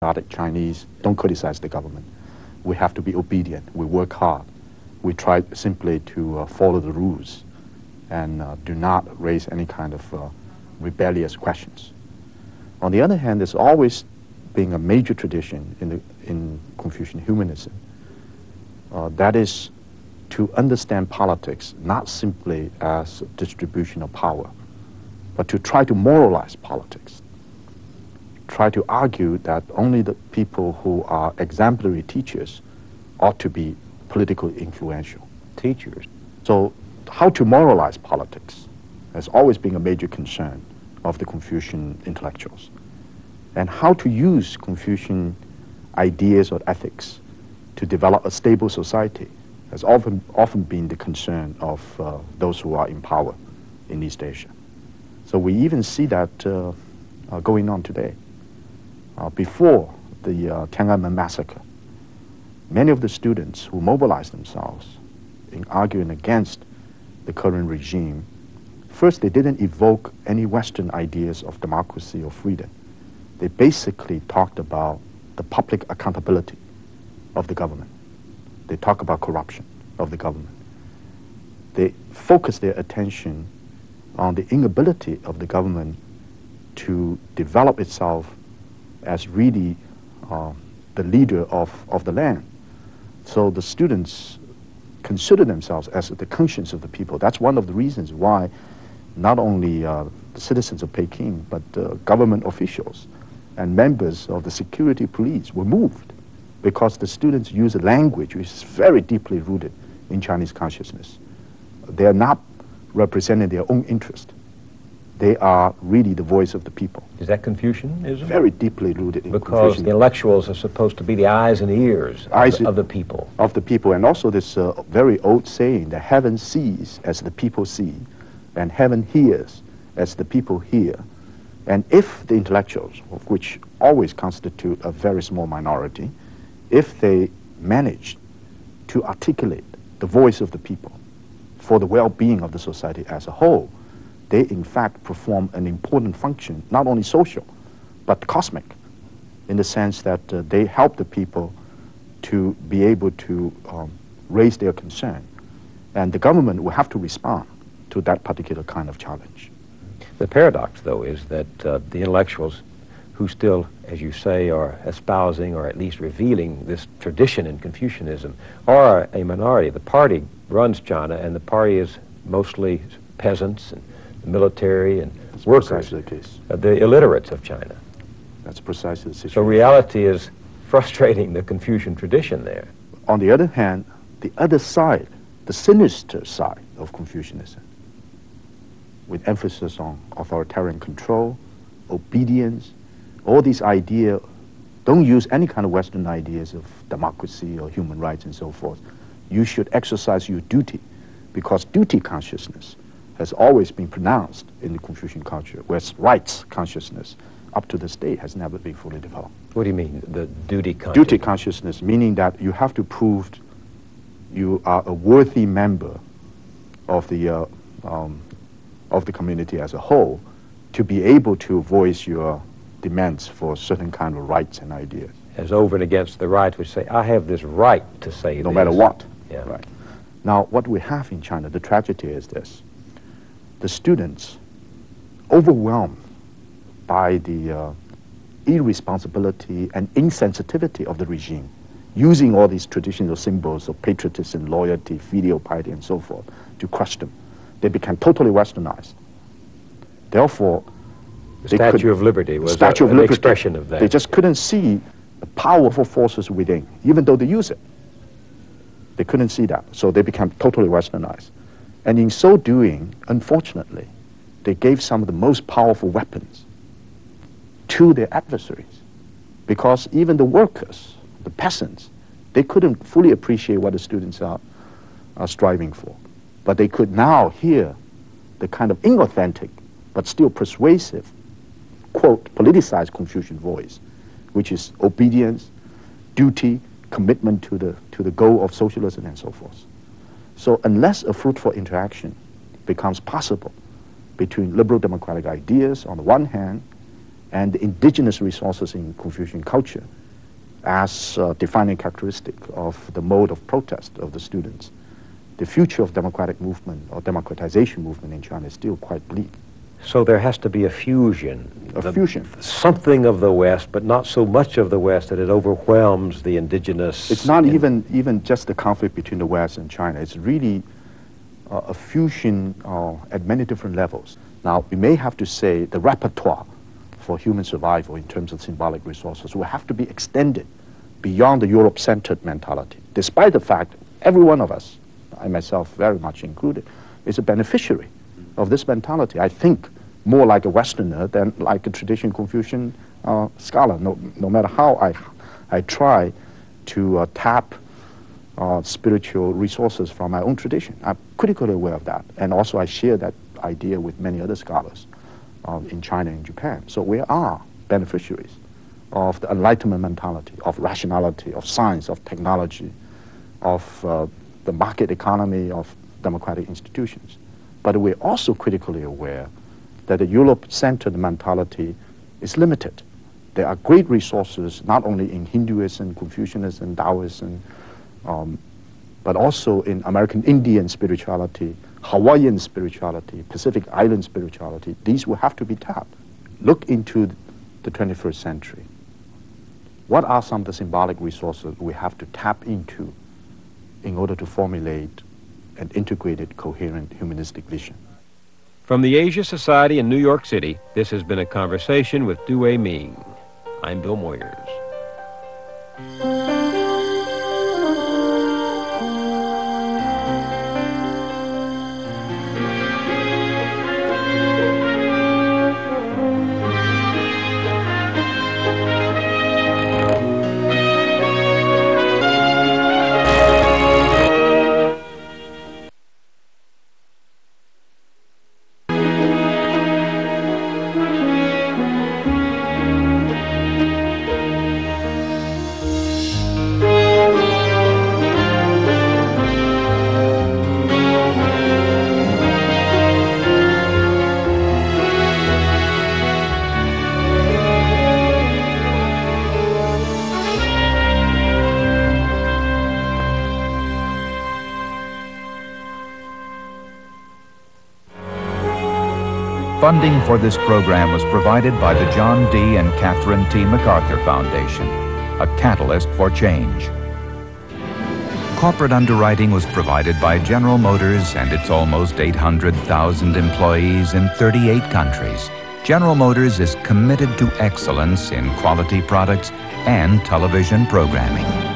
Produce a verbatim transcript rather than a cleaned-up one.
Exotic Chinese, don't criticize the government. We have to be obedient. We work hard. We try simply to uh, follow the rules and uh, do not raise any kind of uh, rebellious questions. On the other hand, there's always been a major tradition in, the, in Confucian humanism. Uh, that is to understand politics not simply as distribution of power, but to try to moralize politics. Try to argue that only the people who are exemplary teachers ought to be politically influential. Teachers. So how to moralize politics has always been a major concern of the Confucian intellectuals. And how to use Confucian ideas or ethics to develop a stable society has often, often been the concern of uh, those who are in power in East Asia. So we even see that uh, uh, going on today. Uh, before the uh, Tiananmen massacre, many of the students who mobilized themselves in arguing against the current regime, first, they didn't evoke any Western ideas of democracy or freedom. They basically talked about the public accountability of the government. They talked about corruption of the government. They focused their attention on the inability of the government to develop itself as really uh, the leader of, of the land. So the students consider themselves as the conscience of the people. That's one of the reasons why not only uh, the citizens of Peking, but uh, government officials and members of the security police were moved, because the students use a language which is very deeply rooted in Chinese consciousness. They are not representing their own interest. They are really the voice of the people. Is that Confucianism? Very deeply rooted in Confucianism. Because the intellectuals are supposed to be the eyes and ears eyes of, of the people. Of the people, and also this uh, very old saying that heaven sees as the people see, and heaven hears as the people hear. And if the intellectuals, of which always constitute a very small minority, if they manage to articulate the voice of the people for the well-being of the society as a whole, they in fact perform an important function, not only social, but cosmic, in the sense that uh, they help the people to be able to um, raise their concern. And the government will have to respond to that particular kind of challenge. The paradox, though, is that uh, the intellectuals who still, as you say, are espousing or at least revealing this tradition in Confucianism are a minority. The party runs China, and the party is mostly peasants and military and that's workers, the, case. Uh, the illiterates of China. That's precisely the situation. So reality is frustrating the Confucian tradition there. On the other hand, the other side, the sinister side of Confucianism, with emphasis on authoritarian control, obedience, all these ideas, don't use any kind of Western ideas of democracy or human rights and so forth. You should exercise your duty, because duty consciousness has always been pronounced in the Confucian culture, whereas rights consciousness up to this day has never been fully developed. What do you mean, the duty consciousness? Duty consciousness, meaning that you have to prove you are a worthy member of the, uh, um, of the community as a whole to be able to voice your demands for certain kind of rights and ideas. As over and against the rights which say, I have this right to say this. No matter what. Yeah. Right. Now, what we have in China, the tragedy is this. The students, overwhelmed by the uh, irresponsibility and insensitivity of the regime, using all these traditional symbols of patriotism, loyalty, filial piety, and so forth, to crush them. They became totally westernized. Therefore, the Statue could, of Liberty was Statue a, of an Liberty, expression of that. They just couldn't see the powerful forces within, even though they use it. They couldn't see that, so they became totally westernized. And in so doing, unfortunately, they gave some of the most powerful weapons to their adversaries, because even the workers, the peasants, they couldn't fully appreciate what the students are, are striving for. But they could now hear the kind of inauthentic, but still persuasive, quote, politicized Confucian voice, which is obedience, duty, commitment to the, to the goal of socialism, and so forth. So unless a fruitful interaction becomes possible between liberal democratic ideas on the one hand and indigenous resources in Confucian culture as a defining characteristic of the mode of protest of the students. The future of democratic movement or democratization movement in China is still quite bleak. So there has to be a fusion. A the, fusion. Something of the West, but not so much of the West that it overwhelms the indigenous. It's not in even, even just the conflict between the West and China. It's really uh, a fusion uh, at many different levels. Now, we may have to say the repertoire for human survival in terms of symbolic resources will have to be extended beyond the Europe-centered mentality, despite the fact every one of us, I myself very much included, is a beneficiary of this mentality. I think more like a Westerner than like a traditional Confucian uh, scholar, no, no matter how I, I try to uh, tap uh, spiritual resources from my own tradition. I'm critically aware of that, and also I share that idea with many other scholars um, in China and Japan. So we are beneficiaries of the Enlightenment mentality, of rationality, of science, of technology, of uh, the market economy, of democratic institutions. But we're also critically aware that the Europe-centered mentality is limited. There are great resources, not only in Hinduism, Confucianism, Taoism, um, but also in American Indian spirituality, Hawaiian spirituality, Pacific Island spirituality. These will have to be tapped. Look into the twenty-first century. What are some of the symbolic resources we have to tap into in order to formulate an integrated, coherent, humanistic vision? From the Asia Society in New York City, this has been a conversation with Tu Wei-ming. I'm Bill Moyers. Funding for this program was provided by the John D. and Catherine T. MacArthur Foundation, a catalyst for change. Corporate underwriting was provided by General Motors and its almost eight hundred thousand employees in thirty-eight countries. General Motors is committed to excellence in quality products and television programming.